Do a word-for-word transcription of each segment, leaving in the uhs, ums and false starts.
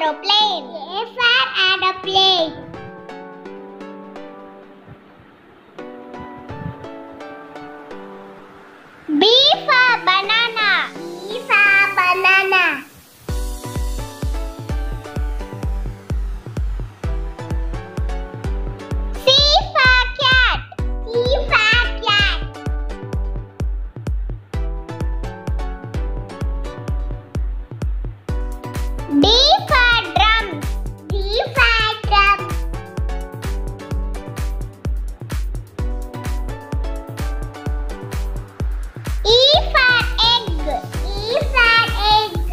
aeroplane. A for aeroplane. B for banana. B for banana. C for cat. C for cat. D for drum. D for drum. E for egg. E for egg.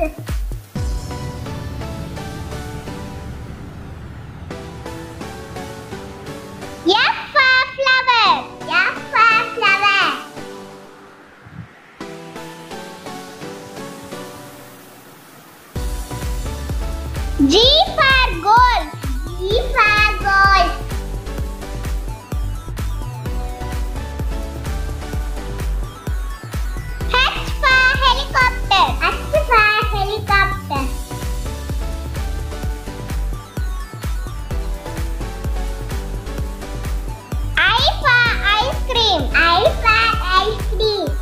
F for flower. F for flower. G for gold. G for gold. H for helicopter. H for helicopter. I for ice cream. I for ice cream.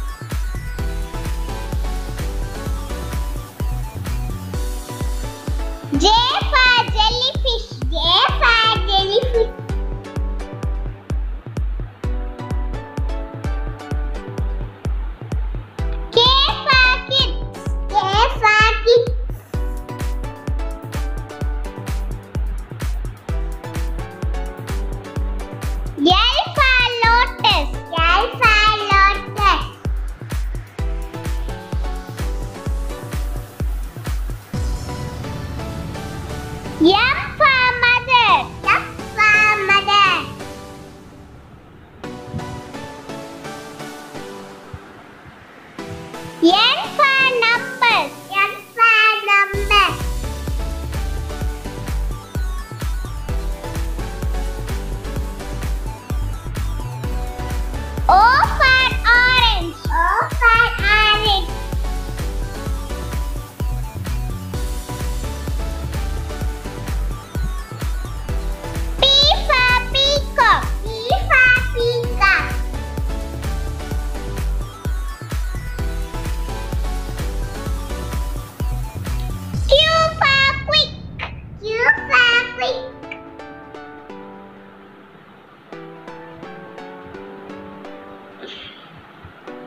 J for jellyfish. J for jellyfish. K for kids. K for kids. L for lotus. L for lotus. M for mother. M for mother. N for numbers. N for numbers. O for orange. O for orange. P for peacock. P for peacock. Q for quick. Q for quick.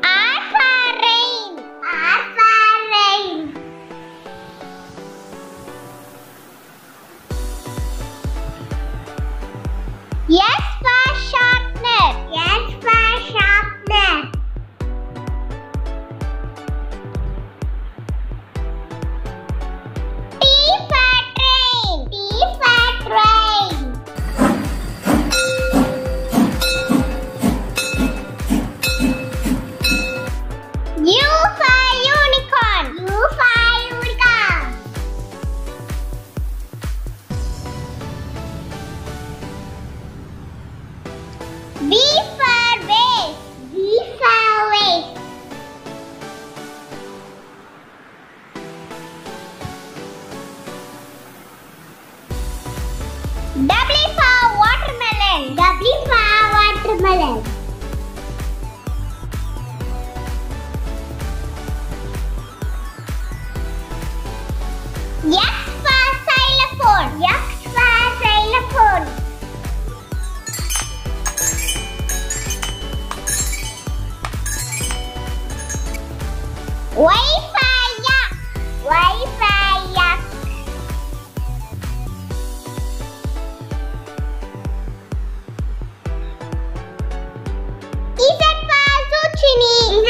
R for rain. R for rain. S for sharpener. S for sharpener. T for train. T for train. U for unicorn. U for unicorn. V for vase. V for vase. W for watermelon. W for watermelon. X for xylophone. X for xylophone. Y for yak. Y for yak. Z for zucchini. Z